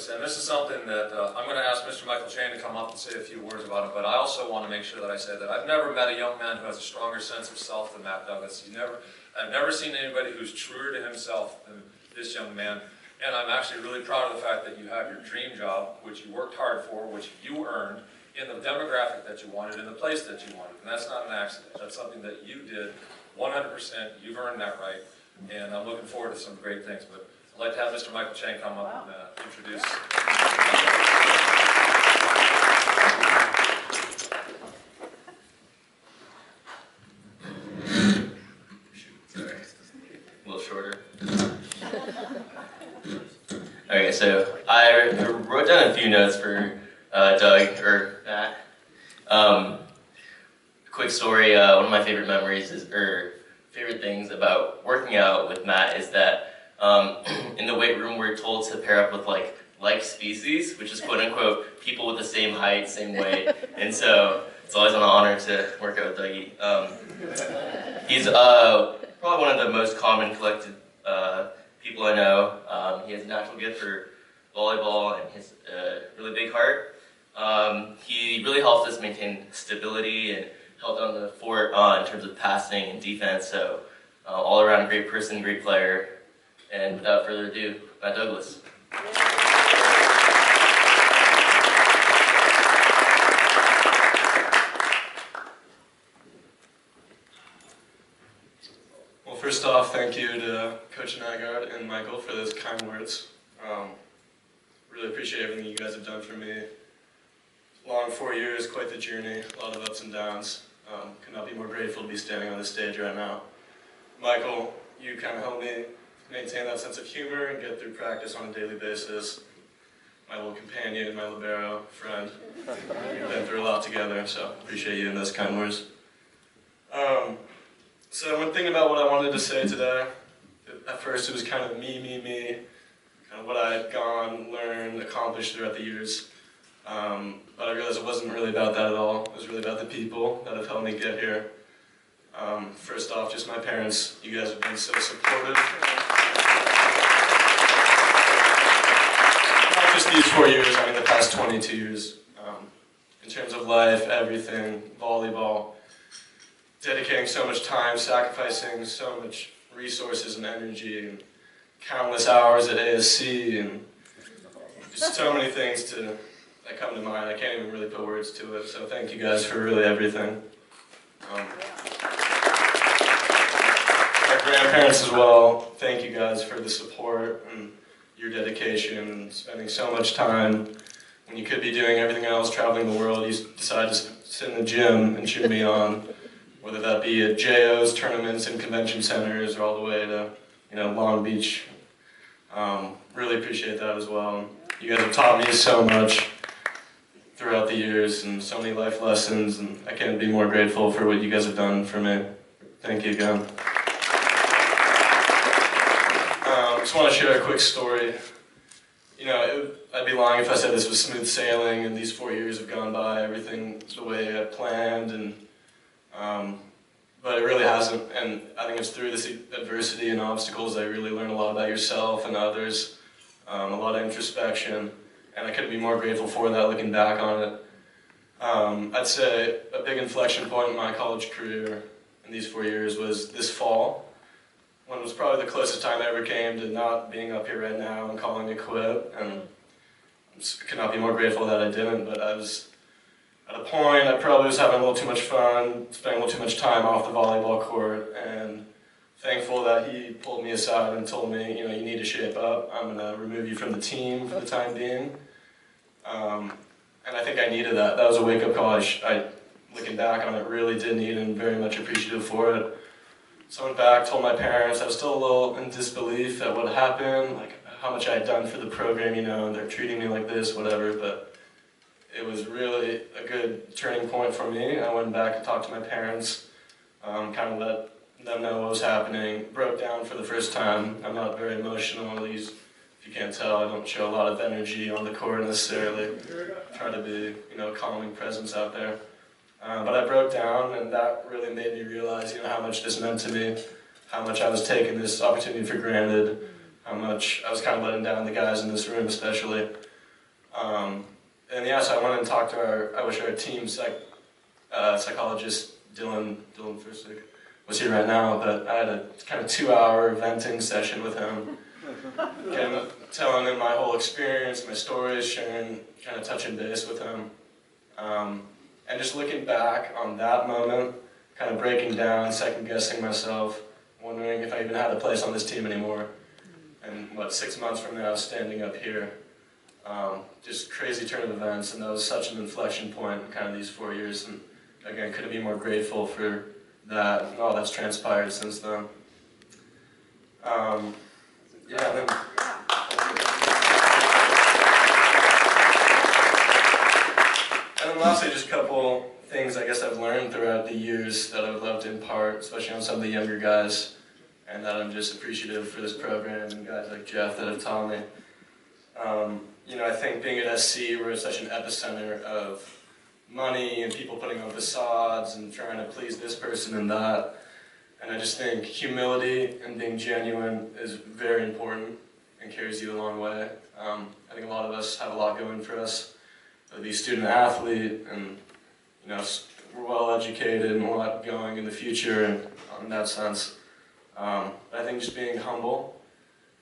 notes, and this is something that I'm going to ask Mr. Michael Chang to come up and say a few words about it, but I also want to make sure that I say that I've never met a young man who has a stronger sense of self than Matt Douglas. I've never seen anybody who's truer to himself than this young man, and I'm actually really proud of the fact that you have your dream job, which you worked hard for, which you earned, in the demographic that you wanted, in the place that you wanted, and that's not an accident. That's something that you did 100%. You've earned that right, and I'm looking forward to some great things, but I'd like to have Mr. Michael Chang come up and introduce. A little shorter. Okay, so I wrote down a few notes for Doug, or Matt. Quick story, one of my favorite memories is, or favorite things about working out with Matt is that in the weight room, we're told to pair up with like species, which is quote unquote people with the same height, same weight, and so it's always an honor to work out with Dougie. He's probably one of the most calm and collected people I know. He has a natural gift for volleyball and his really big heart. He really helped us maintain stability and held on the fort in terms of passing and defense. So all around great person, great player. And without further ado, Matt Douglas. Well, first off, thank you to Coach Nygaard and Michael for those kind words. Really appreciate everything you guys have done for me. Long 4 years, quite the journey, a lot of ups and downs. Could not be more grateful to be standing on this stage right now. Michael, you kind of helped me maintain that sense of humor and get through practice on a daily basis. My little companion, my libero, friend. We've been through a lot together, so appreciate you and those kind words. So one thing about what I wanted to say today, at first it was kind of me, kind of what I had gone, learned, accomplished throughout the years. But I realized it wasn't really about that at all. It was really about the people that have helped me get here. First off, just my parents. You guys have been so supportive. Not just these 4 years, I mean the past 22 years. In terms of life, everything, volleyball, dedicating so much time, sacrificing so much resources and energy, and countless hours at ASC, and just so many things that come to mind. I can't even really put words to it, so thank you guys for really everything. My grandparents as well, thank you guys for the support and your dedication and spending so much time when you could be doing everything else, traveling the world. You decided to sit in the gym and cheer me on, whether that be at JO's, tournaments and convention centers, or all the way to Long Beach. Really appreciate that as well. You guys have taught me so much throughout the years and so many life lessons, and I can't be more grateful for what you guys have done for me. Thank you again. I just want to share a quick story. I'd be lying if I said this was smooth sailing and these 4 years have gone by, everything the way I planned, and but it really hasn't, and I think it's through this adversity and obstacles that you really learn a lot about yourself and others, a lot of introspection. And I couldn't be more grateful for that looking back on it. I'd say a big inflection point in my college career in these 4 years was this fall, when it was probably the closest time I ever came to not being up here right now and calling it quit. And I could not be more grateful that I didn't, but I was at a point, I probably was having a little too much fun, spending a little too much time off the volleyball court, and thankful that he pulled me aside and told me, you need to shape up. I'm going to remove you from the team for the time being. And I think I needed that. That was a wake-up call. I, looking back on it, really did need and very much appreciative for it. So I went back, told my parents. I was still a little in disbelief at what happened, like how much I had done for the program, they're treating me like this, whatever. But it was really a good turning point for me. I went back and talked to my parents, kind of let them know what was happening, broke down for the first time. I'm not very emotional, at least if you can't tell. I don't show a lot of energy on the court necessarily. I try to be, a calming presence out there. But I broke down, and that really made me realize, how much this meant to me, how much I was taking this opportunity for granted, how much I was kind of letting down the guys in this room especially. And yeah, so I went and talked to our team psychologist, Dylan Fusick, was here right now, but I had a kind of 2-hour venting session with him, kind of telling him my whole experience, my stories, sharing, kind of touching base with him. And just looking back on that moment, kind of breaking down, second-guessing myself, wondering if I even had a place on this team anymore. And what, 6 months from now, I was standing up here. Just crazy turn of events, and that was such an inflection point in kind of these 4 years. And again, couldn't be more grateful for that and all that's transpired since then. Yeah. And then, lastly, just a couple things I guess I've learned throughout the years that I would love to impart, especially on some of the younger guys, and that I'm just appreciative for this program and guys like Jeff that have taught me. You know, I think being at SC, we're such an epicenter of money and people putting on facades and trying to please this person and that. And I just think humility and being genuine is very important and carries you a long way. I think a lot of us have a lot going for us, whether it be student-athlete and, you know, we're well-educated and a lot going in the future and in that sense. I think just being humble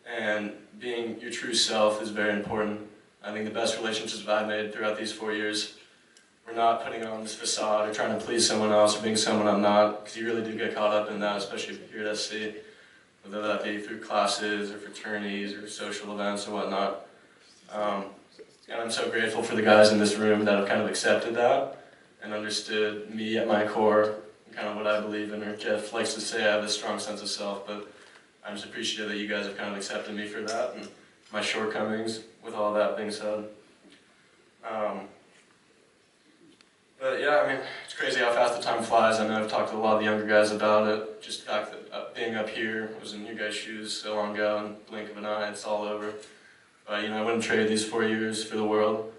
and being your true self is very important. I think the best relationships I've made throughout these 4 years were not putting on this facade or trying to please someone else or being someone I'm not, because you really do get caught up in that, especially if you're at SC, whether that be through classes or fraternities or social events or whatnot. And I'm so grateful for the guys in this room that have kind of accepted that and understood me at my core, kind of what I believe in, or Jeff likes to say I have a strong sense of self, but I'm just appreciative that you guys have kind of accepted me for that and my shortcomings with all that being said. But yeah, I mean, it's crazy how fast the time flies. I know I've talked to a lot of the younger guys about it, just the fact that being up here was in you guys' shoes so long ago, and blink of an eye, it's all over. But you know, I wouldn't trade these 4 years for the world.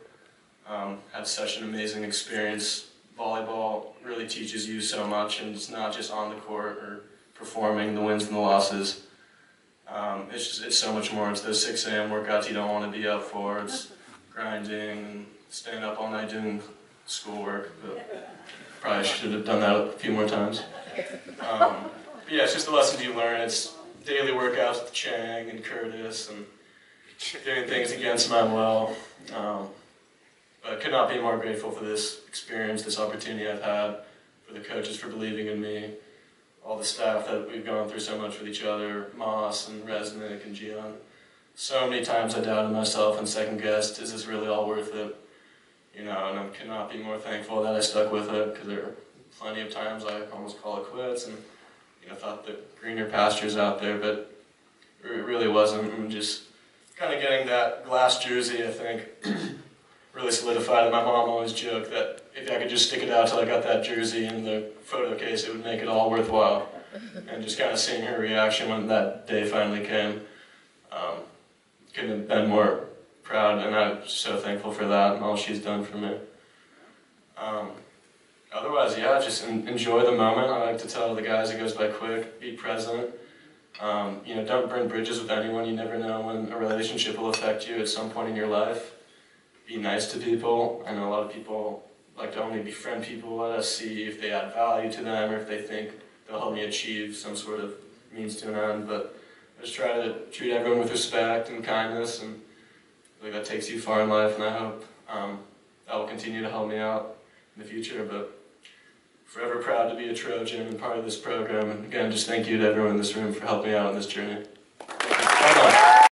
Had such an amazing experience. Volleyball really teaches you so much, and it's not just on the court or performing the wins and the losses. It's just, it's so much more. It's those 6 a.m. workouts you don't want to be up for. It's grinding and staying up all night doing schoolwork. But probably should have done that a few more times. But yeah, it's just the lessons you learn. It's daily workouts with Chang and Curtis and doing things against my will. But could not be more grateful for this experience, this opportunity I've had, for the coaches for believing in me, all the staff that we've gone through so much with each other, Moss and Resnick and Gian. So many times I doubted myself and second-guessed, is this really all worth it? You know, and I could not be more thankful that I stuck with it, because there are plenty of times I almost call it quits and, you know, thought that greener pastures out there, but it really wasn't. And just kind of getting that glass jersey, I think, really solidified it. My mom always joked that if I could just stick it out till I got that jersey in the photo case, it would make it all worthwhile. And just kind of seeing her reaction when that day finally came, couldn't have been more proud, and I'm so thankful for that and all she's done for me. Otherwise, yeah, just enjoy the moment. I like to tell the guys it goes by quick, be present. You know, don't burn bridges with anyone. You never know when a relationship will affect you at some point in your life. Be nice to people. I know a lot of people like to only befriend people, let us see if they add value to them or if they think they'll help me achieve some sort of means to an end, but I just try to treat everyone with respect and kindness, and I think that takes you far in life, and I hope that will continue to help me out in the future. But forever proud to be a Trojan and part of this program, and again, just thank you to everyone in this room for helping me out on this journey.